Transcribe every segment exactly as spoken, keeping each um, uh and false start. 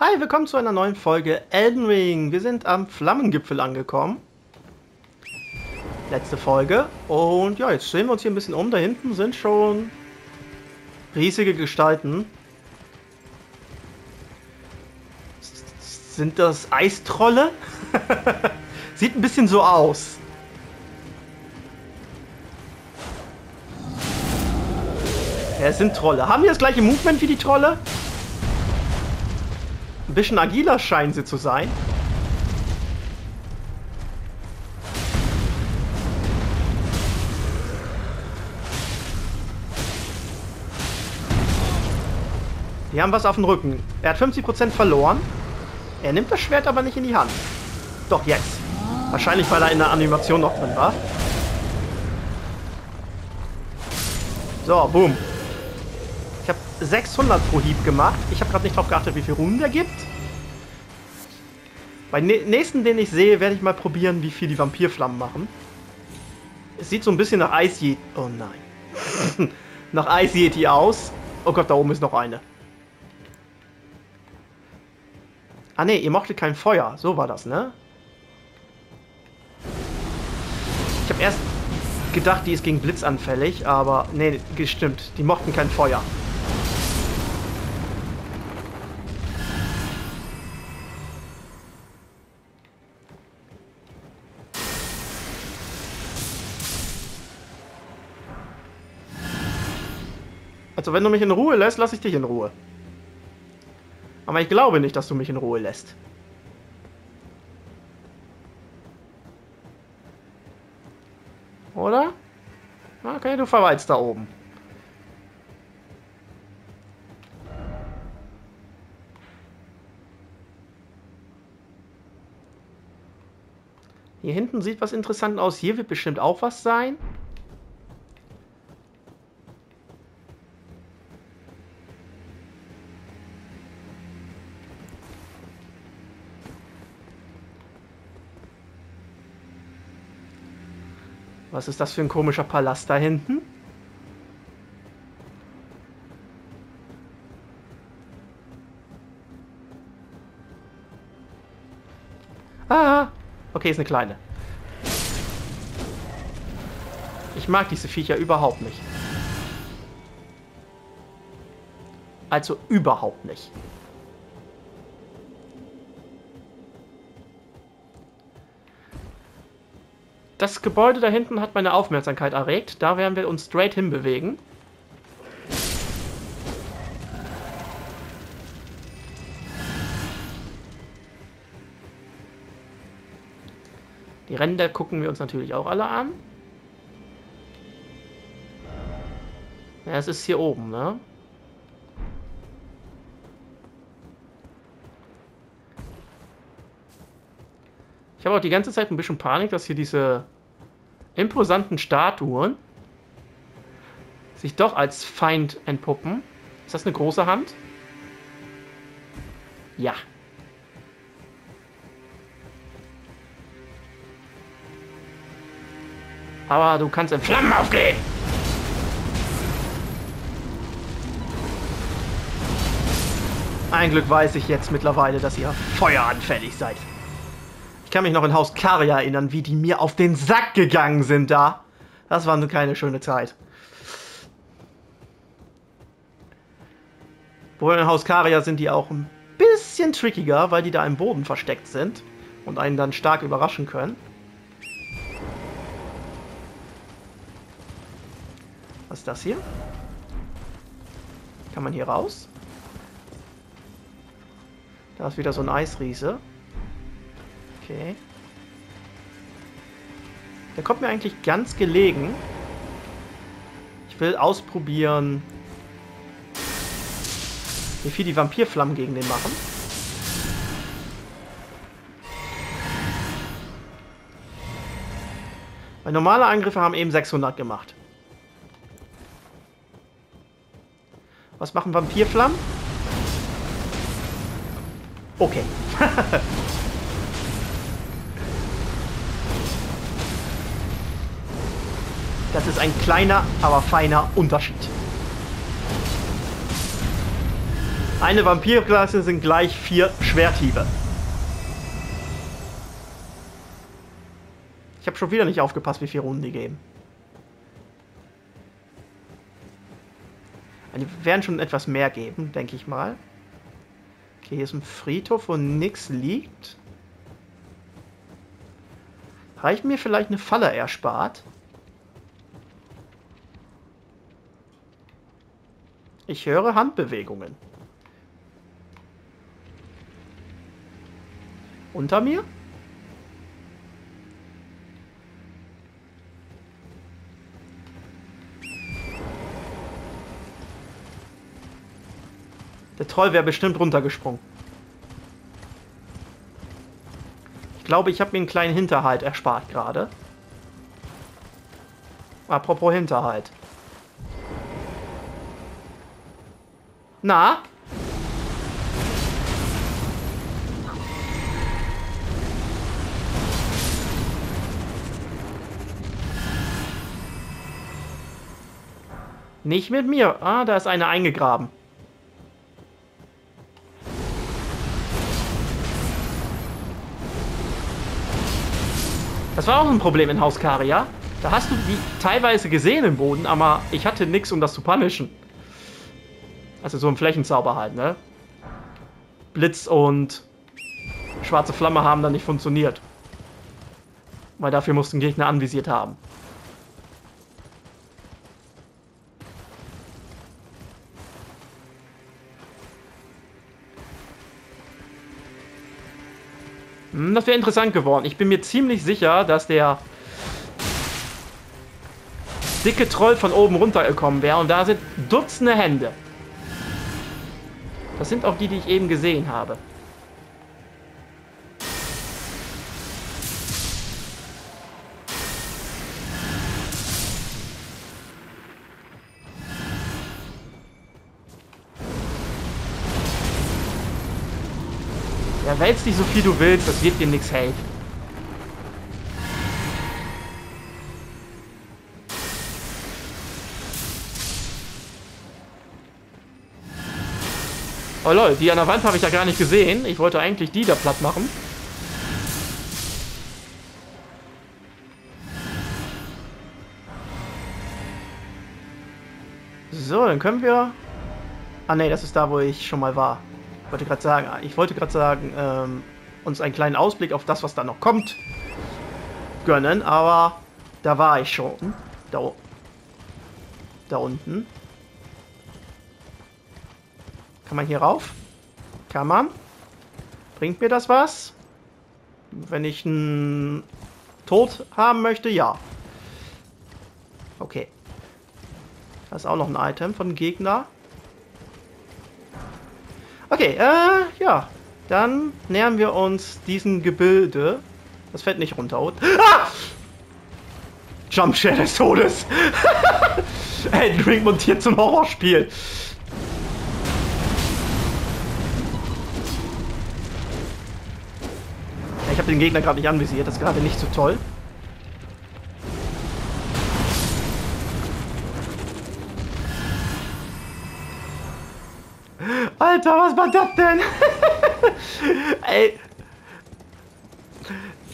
Hi, willkommen zu einer neuen Folge Elden Ring. Wir sind am Flammengipfel angekommen. Letzte Folge. Und ja, jetzt sehen wir uns hier ein bisschen um. Da hinten sind schon riesige Gestalten. Sind das Eistrolle? Sieht ein bisschen so aus. Ja, es sind Trolle. Haben die das gleiche Movement wie die Trolle? Ein bisschen agiler scheinen sie zu sein. Die haben was auf dem Rücken. Er hat fünfzig Prozent verloren. Er nimmt das Schwert aber nicht in die Hand. Doch jetzt. Wahrscheinlich, weil er in der Animation noch drin war. So, boom. Ich habe sechshundert pro Hieb gemacht. Ich habe gerade nicht drauf geachtet, wie viel Ruhm der gibt. Beim nächsten, den ich sehe, werde ich mal probieren, wie viel die Vampirflammen machen. Es sieht so ein bisschen nach Eis-Yeti... Oh nein. nach Eis-Yeti aus. Oh Gott, da oben ist noch eine. Ah ne, ihr mochtet kein Feuer. So war das, ne? Ich habe erst gedacht, die ist gegen Blitz anfällig, aber ne, stimmt. Die mochten kein Feuer. Also wenn du mich in Ruhe lässt, lasse ich dich in Ruhe. Aber ich glaube nicht, dass du mich in Ruhe lässt. Oder? Okay, du verweilst da oben. Hier hinten sieht was interessant aus. Hier wird bestimmt auch was sein. Was ist das für ein komischer Palast da hinten? Ah! Okay, ist eine kleine. Ich mag diese Viecher überhaupt nicht. Also überhaupt nicht. Das Gebäude da hinten hat meine Aufmerksamkeit erregt. Da werden wir uns straight hinbewegen. Die Ränder gucken wir uns natürlich auch alle an. Ja, es ist hier oben, ne? Ich habe auch die ganze Zeit ein bisschen Panik, dass hier diese imposanten Statuen sich doch als Feind entpuppen. Ist das eine große Hand? Ja. Aber du kannst in Flammen aufgehen! Ein Glück weiß ich jetzt mittlerweile, dass ihr feueranfällig seid. Ich kann mich noch in Haus Caria erinnern, wie die mir auf den Sack gegangen sind da. Das war nun keine schöne Zeit. Wohl in Haus Caria sind die auch ein bisschen trickiger, weil die da im Boden versteckt sind und einen dann stark überraschen können. Was ist das hier? Kann man hier raus? Da ist wieder so ein Eisriese. Okay. Der kommt mir eigentlich ganz gelegen. Ich will ausprobieren, wie viel die Vampirflammen gegen den machen. Weil normale Angriffe haben eben sechshundert gemacht. Was machen Vampirflammen? Okay. Das ist ein kleiner, aber feiner Unterschied. Eine Vampirklasse sind gleich vier Schwerthiebe. Ich habe schon wieder nicht aufgepasst, wie viele Runden die geben. Die werden schon etwas mehr geben, denke ich mal. Okay, hier ist ein Friedhof, wo nichts liegt. Reicht mir vielleicht eine Falle erspart? Ich höre Handbewegungen. Unter mir? Der Troll wäre bestimmt runtergesprungen. Ich glaube, ich habe mir einen kleinen Hinterhalt erspart gerade. Apropos Hinterhalt. Na? Nicht mit mir. Ah, da ist einer eingegraben. Das war auch ein Problem in Haus Caria. Da hast du die teilweise gesehen im Boden, aber ich hatte nichts, um das zu punishen. Also so ein Flächenzauber halt, ne? Blitz und schwarze Flamme haben dann nicht funktioniert. Weil dafür mussten Gegner anvisiert haben. Das wäre interessant geworden. Ich bin mir ziemlich sicher, dass der dicke Troll von oben runtergekommen wäre. Und da sind Dutzende Hände. Das sind auch die, die ich eben gesehen habe. Wälz dich so viel du willst, das wird dir nichts helfen. Oh lol, die an der Wand habe ich ja gar nicht gesehen. Ich wollte eigentlich die da platt machen. So, dann können wir... Ah ne, das ist da, wo ich schon mal war. Ich wollte gerade sagen, ich wollte gerade sagen, ähm, uns einen kleinen Ausblick auf das, was da noch kommt, gönnen, aber da war ich schon. Da, da unten. Kann man hier rauf? Kann man? Bringt mir das was? Wenn ich einen Tod haben möchte, ja. Okay. Da ist auch noch ein Item von Gegner. Okay, äh, ja. Dann nähern wir uns diesem Gebilde. Das fällt nicht runter. Und ah! Jumpshare des Todes. Elden Ring montiert zum Horrorspiel. Ich habe den Gegner gerade nicht anvisiert. Das ist gerade nicht so toll. Alter, was war das denn? Ey.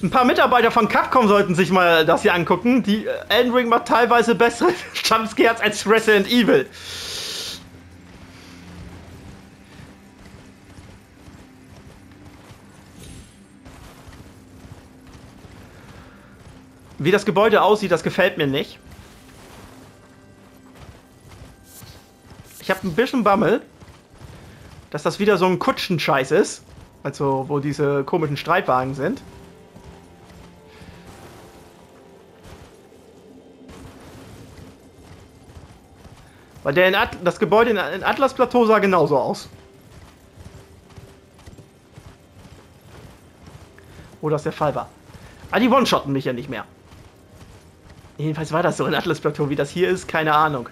Ein paar Mitarbeiter von Capcom sollten sich mal das hier angucken. Die Elden Ring macht teilweise bessere Jumpscares als Resident Evil. Wie das Gebäude aussieht, das gefällt mir nicht. Ich habe ein bisschen Bammel, dass das wieder so ein Kutschenscheiß ist. Also, wo diese komischen Streitwagen sind. Weil der in At das Gebäude in Atlas Plateau sah genauso aus. Wo das der Fall war. Ah, die One-Shotten mich ja nicht mehr. Jedenfalls war das so in Atlas Plateau. Wie das hier ist, keine Ahnung.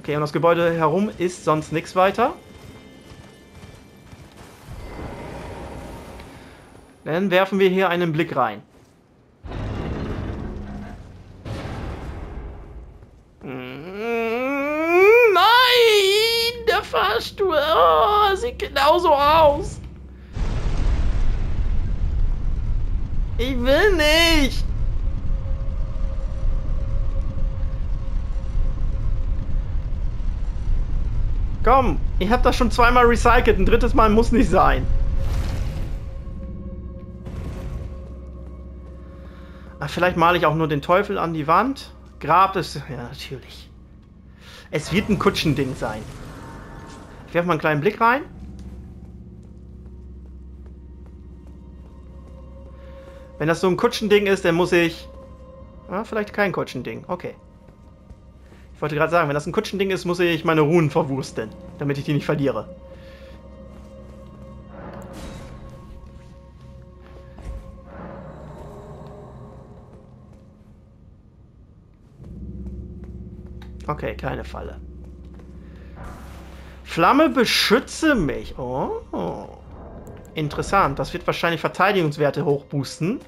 Okay, und das Gebäude herum ist sonst nichts weiter. Dann werfen wir hier einen Blick rein. Nein! Fahrstuhl. Oh, sieht genauso aus. Ich will nicht. Komm, ich hab das schon zweimal recycelt. Ein drittes Mal muss nicht sein. Ach, vielleicht male ich auch nur den Teufel an die Wand. Grab ist... Ja, natürlich. Es wird ein Kutschending sein. Ich werfe mal einen kleinen Blick rein. Wenn das so ein Kutschending ist, dann muss ich... Ja, vielleicht kein Kutschending. Okay. Ich wollte gerade sagen, wenn das ein Kutschending ist, muss ich meine Runen verwursten, damit ich die nicht verliere. Okay, keine Falle. Flamme beschütze mich. Oh. Interessant. Das wird wahrscheinlich Verteidigungswerte hochboosten.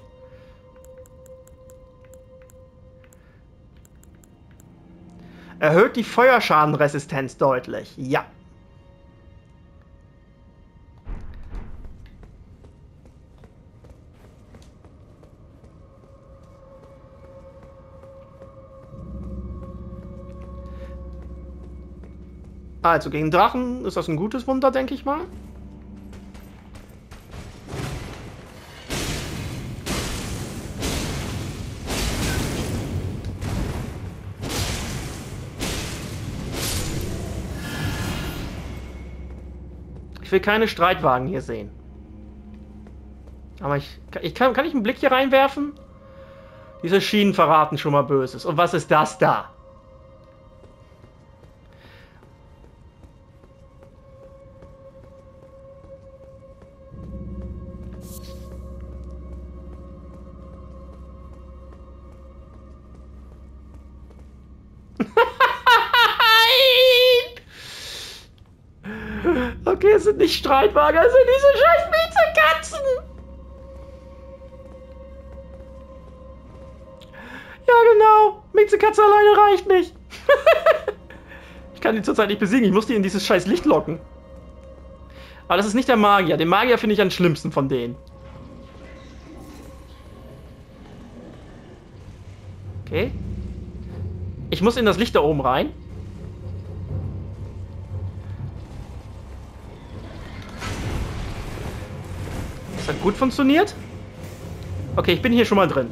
Erhöht die Feuerschadenresistenz deutlich. Ja. Also gegen Drachen ist das ein gutes Wunder, denke ich mal. Ich will keine Streitwagen hier sehen. Aber ich, ich kann, kann ich einen Blick hier reinwerfen? Diese Schienen verraten schon mal Böses. Und was ist das da? Okay, es sind nicht Streitwagen, es sind diese scheiß Miezekatzen! Ja, genau. Miezekatze alleine reicht nicht. Ich kann die zurzeit nicht besiegen, ich muss die in dieses scheiß Licht locken. Aber das ist nicht der Magier. Den Magier finde ich am schlimmsten von denen. Okay. Ich muss in das Licht da oben rein. Hat gut funktioniert. Okay, ich bin hier schon mal drin.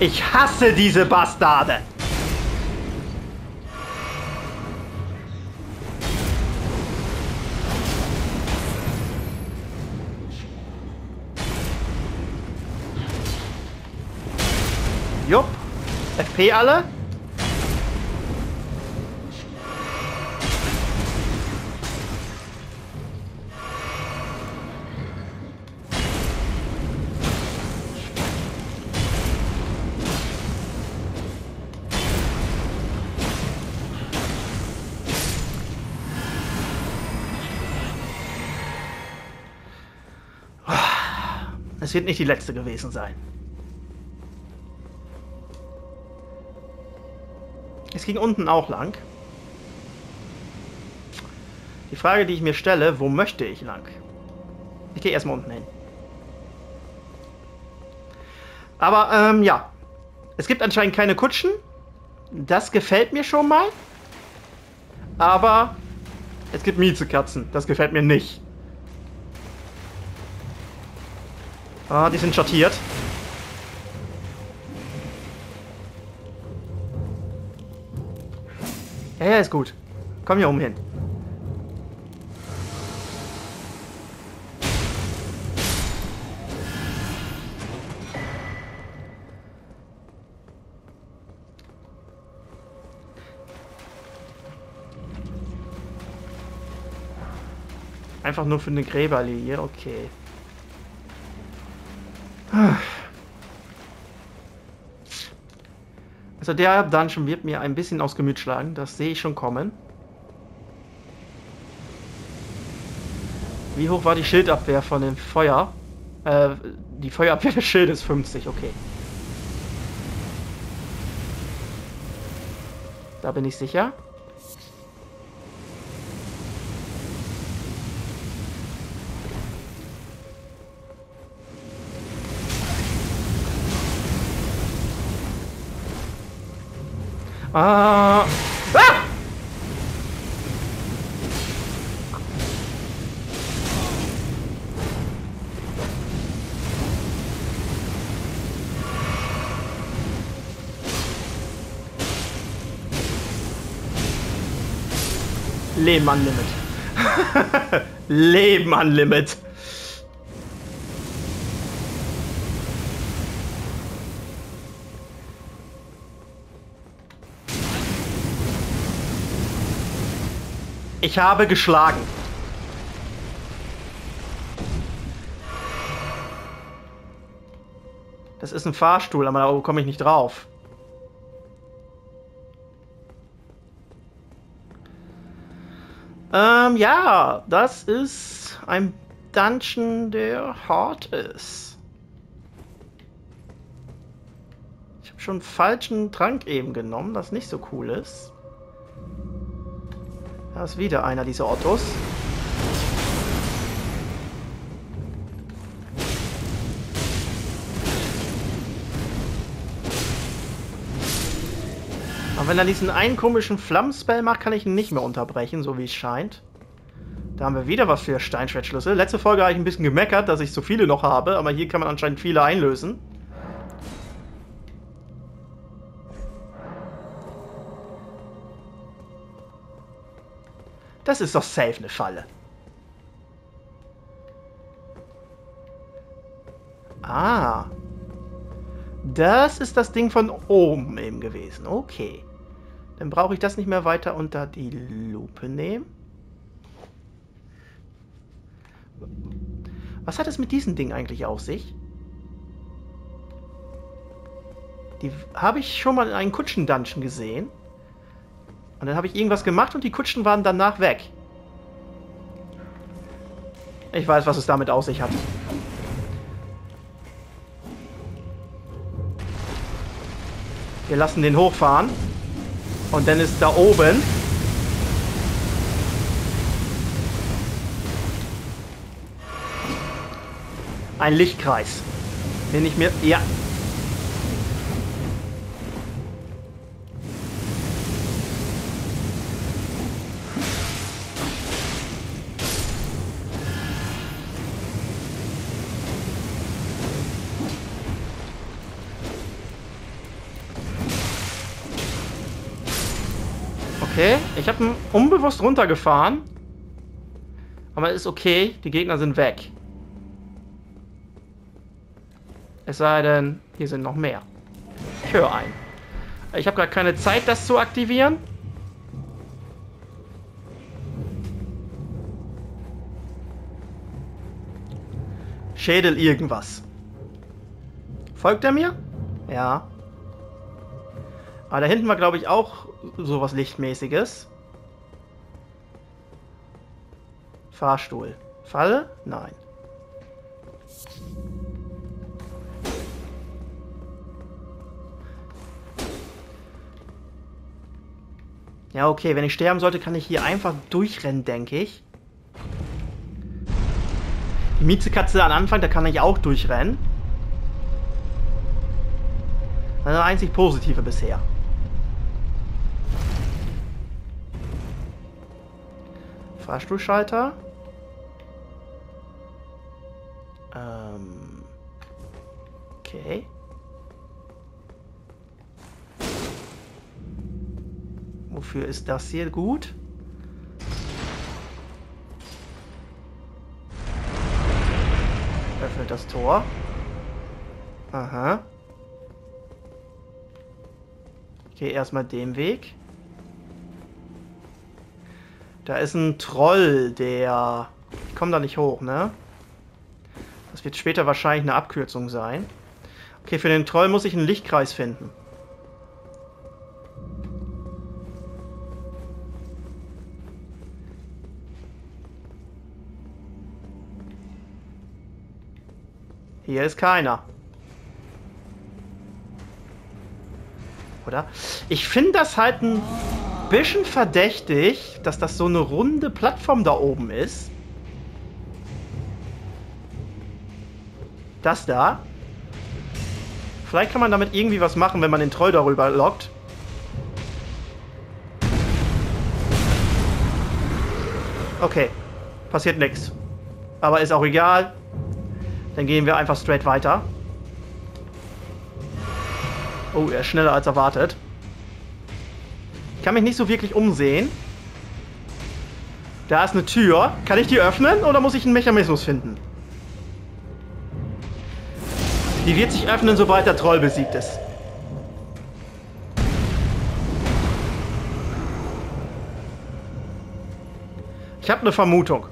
Ich hasse diese Bastarde! Jupp. F P alle? Es wird nicht die letzte gewesen sein. Es ging unten auch lang. Die Frage, die ich mir stelle, wo möchte ich lang? Ich gehe erstmal unten hin. Aber, ähm, ja. Es gibt anscheinend keine Kutschen. Das gefällt mir schon mal. Aber es gibt Miezekatzen. Das gefällt mir nicht. Ah, die sind schattiert. Ja, ja, ist gut. Komm hier oben hin. Einfach nur für eine Gräberlinie, okay. Also der Dungeon wird mir ein bisschen aufs Gemüt schlagen, das sehe ich schon kommen. Wie hoch war die Schildabwehr von dem Feuer? Äh, die Feuerabwehr des Schildes fünfzig, okay. Da bin ich sicher. Ah! Ah! Leben an Limit. Leben an Limit. Ich habe geschlagen. Das ist ein Fahrstuhl, aber da komme ich nicht drauf. Ähm, ja, das ist ein Dungeon, der hart ist. Ich habe schon einen falschen Trank eben genommen, das nicht so cool ist. Da ist wieder einer dieser Ottos. Aber wenn er diesen einen komischen Flammenspell macht, kann ich ihn nicht mehr unterbrechen, so wie es scheint. Da haben wir wieder was für Steinschwertschlüssel. Letzte Folge habe ich ein bisschen gemeckert, dass ich so viele noch habe, aber hier kann man anscheinend viele einlösen. Das ist doch safe eine Falle. Ah. Das ist das Ding von oben eben gewesen. Okay. Dann brauche ich das nicht mehr weiter unter die Lupe nehmen. Was hat es mit diesem Ding eigentlich auf sich? Die habe ich schon mal in einem Kutschen-Dungeon gesehen. Und dann habe ich irgendwas gemacht und die Kutschen waren danach weg. Ich weiß, was es damit auf sich hat. Wir lassen den hochfahren. Und dann ist da oben... ein Lichtkreis. Den ich mir... ja... Okay, ich habe ihn unbewusst runtergefahren. Aber ist okay, die Gegner sind weg. Es sei denn, hier sind noch mehr. Ich höre ein. Ich habe gerade keine Zeit, das zu aktivieren. Schädel irgendwas. Folgt er mir? Ja. Aber da hinten war, glaube ich, auch sowas Lichtmäßiges. Fahrstuhl. Falle? Nein. Ja, okay. Wenn ich sterben sollte, kann ich hier einfach durchrennen, denke ich. Die Miezekatze am Anfang, da kann ich auch durchrennen. Das ist das einzig Positive bisher. Fahrstuhlschalter. Ähm. Okay. Wofür ist das hier gut? Öffnet das Tor. Aha. Ich gehe erstmal den Weg. Da ist ein Troll, der... ich komme da nicht hoch, ne? Das wird später wahrscheinlich eine Abkürzung sein. Okay, für den Troll muss ich einen Lichtkreis finden. Hier ist keiner. Oder? Ich finde das halt ein bisschen verdächtig, dass das so eine runde Plattform da oben ist. Das da. Vielleicht kann man damit irgendwie was machen, wenn man den Troll darüber lockt. Okay. Passiert nichts. Aber ist auch egal. Dann gehen wir einfach straight weiter. Oh, er ist schneller als erwartet. Ich kann mich nicht so wirklich umsehen. Da ist eine Tür. Kann ich die öffnen oder muss ich einen Mechanismus finden? Die wird sich öffnen, sobald der Troll besiegt ist. Ich habe eine Vermutung.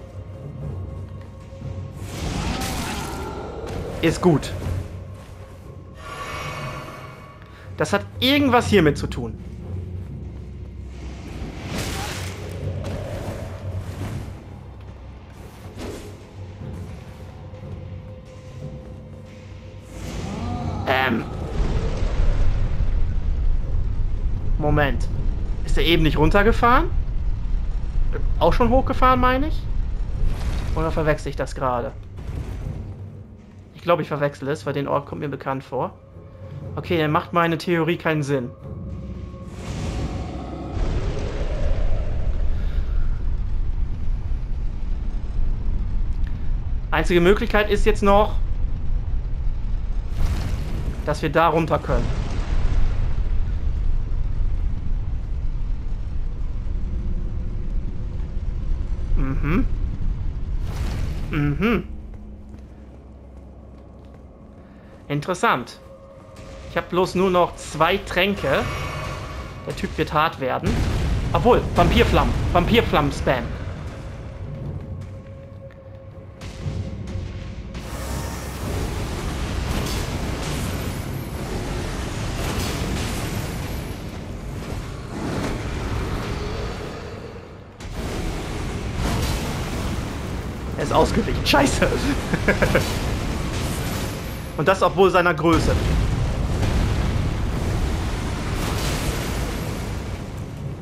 Ist gut. Das hat irgendwas hiermit zu tun. Ähm. Moment. Ist er eben nicht runtergefahren? Auch schon hochgefahren, meine ich? Oder verwechsel ich das gerade? Ich glaube, ich verwechsel es, weil den Ort kommt mir bekannt vor. Okay, dann macht meine Theorie keinen Sinn. Einzige Möglichkeit ist jetzt noch, dass wir da runter können. Mhm. Mhm. Interessant. Ich habe bloß nur noch zwei Tränke. Der Typ wird hart werden. Obwohl, Vampirflammen. Vampirflammen-Spam. Er ist ausgewichen. Scheiße. Und das obwohl seiner Größe.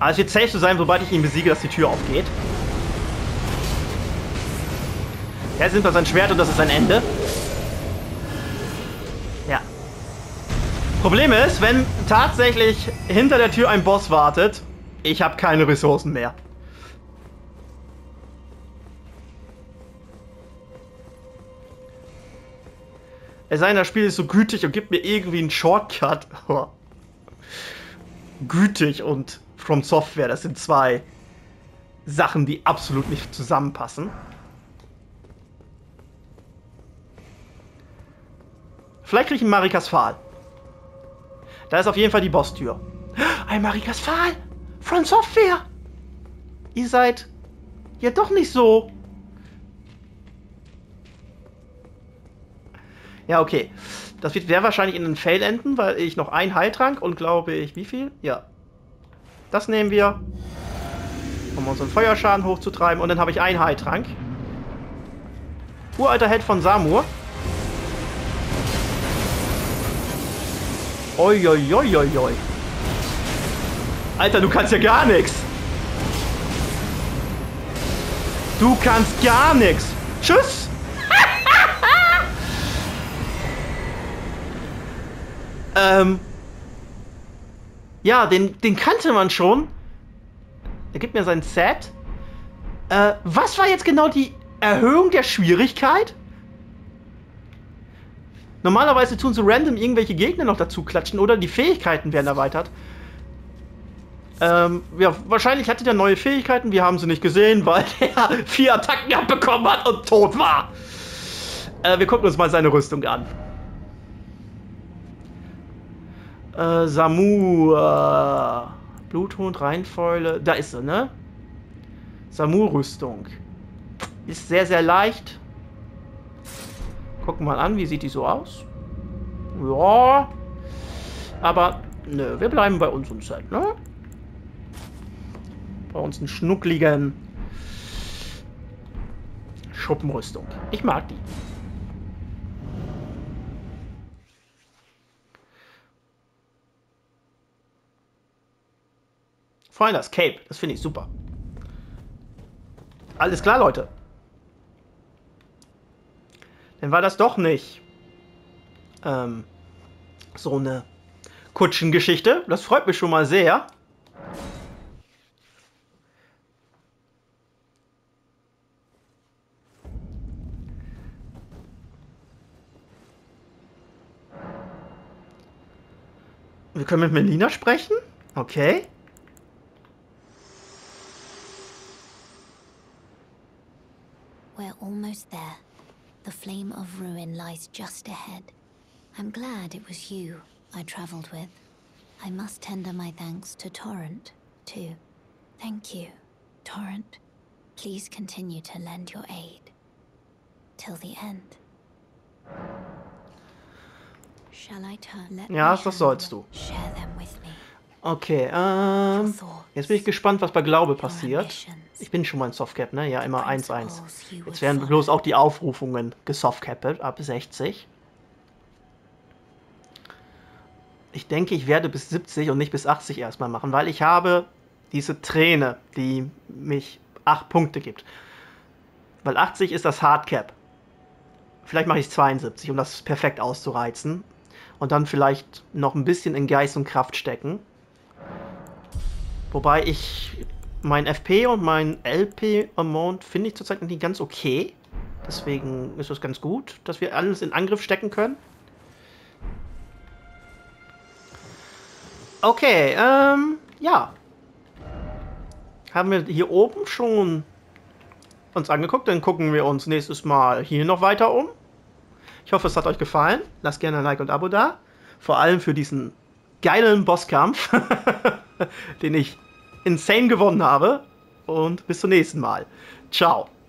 Also es wird safe zu sein, sobald ich ihn besiege, dass die Tür aufgeht. Jetzt nimmt er sein Schwert und das ist sein Ende. Ja. Problem ist, wenn tatsächlich hinter der Tür ein Boss wartet, ich habe keine Ressourcen mehr. Es sei denn, das Spiel ist so gütig und gibt mir irgendwie einen Shortcut. Gütig und From Software, das sind zwei Sachen, die absolut nicht zusammenpassen. Vielleicht kriege ich einen Marikas Pfahl. Da ist auf jeden Fall die Bosstür. Ein Marikas Pfahl! From Software! Ihr seid ja doch nicht so... Ja, okay. Das wird sehr wahrscheinlich in einem Fail enden, weil ich noch einen Heiltrank und glaube ich, wie viel? Ja. Das nehmen wir, um unseren Feuerschaden hochzutreiben. Und dann habe ich einen Heiltrank. Uralter Held von Zamor. Uiuiuiui. Alter, du kannst ja gar nichts. Du kannst gar nichts. Tschüss. Ähm, ja, den, den kannte man schon. Er gibt mir sein Set. Äh, was war jetzt genau die Erhöhung der Schwierigkeit? Normalerweise tun so random irgendwelche Gegner noch dazu klatschen, oder? Die Fähigkeiten werden erweitert. Ähm, ja, wahrscheinlich hatte der neue Fähigkeiten. Wir haben sie nicht gesehen, weil er vier Attacken abbekommen hat und tot war. Äh, wir gucken uns mal seine Rüstung an. Äh, Zamor. Bluthund, Reinfäule. Da ist sie, ne? Zamor-Rüstung. Ist sehr, sehr leicht. gucken mal an, wie sieht die so aus? Ja. Aber, nö, wir bleiben bei unserem Set, ne? Bei uns einen schnuckligen Schuppenrüstung. Ich mag die. Vor allem das Cape, das finde ich super. Alles klar, Leute. Dann war das doch nicht ähm, so eine Kutschengeschichte. Das freut mich schon mal sehr. Wir können mit Melina sprechen? Okay. We're almost there. The flame of ruin lies just ahead. I'm glad it was you I traveled with. I must tender my thanks to Torrent, too. Thank you, Torrent. Please continue to lend your aid. Till the end. Shall I turn? Let ja, das sollst du. Share them with me. Okay, ähm, jetzt bin ich gespannt, was bei Glaube passiert. Ich bin schon mal in Softcap, ne? Ja, immer eins eins. Jetzt werden bloß auch die Aufrufungen gesoftcappet ab sechzig. Ich denke, ich werde bis siebzig und nicht bis achtzig erstmal machen, weil ich habe diese Träne, die mich acht Punkte gibt. Weil achtzig ist das Hardcap. Vielleicht mache ich zweiundsiebzig, um das perfekt auszureizen. Und dann vielleicht noch ein bisschen in Geist und Kraft stecken. Wobei ich mein F P und mein L P-Amount finde ich zurzeit nicht ganz okay. Deswegen ist es ganz gut, dass wir alles in Angriff stecken können. Okay, ähm, ja. Haben wir hier oben schon uns angeguckt, dann gucken wir uns nächstes Mal hier noch weiter um. Ich hoffe, es hat euch gefallen. Lasst gerne ein Like und Abo da. Vor allem für diesen geilen Bosskampf. Den ich insane gewonnen habe. Und bis zum nächsten Mal. Ciao.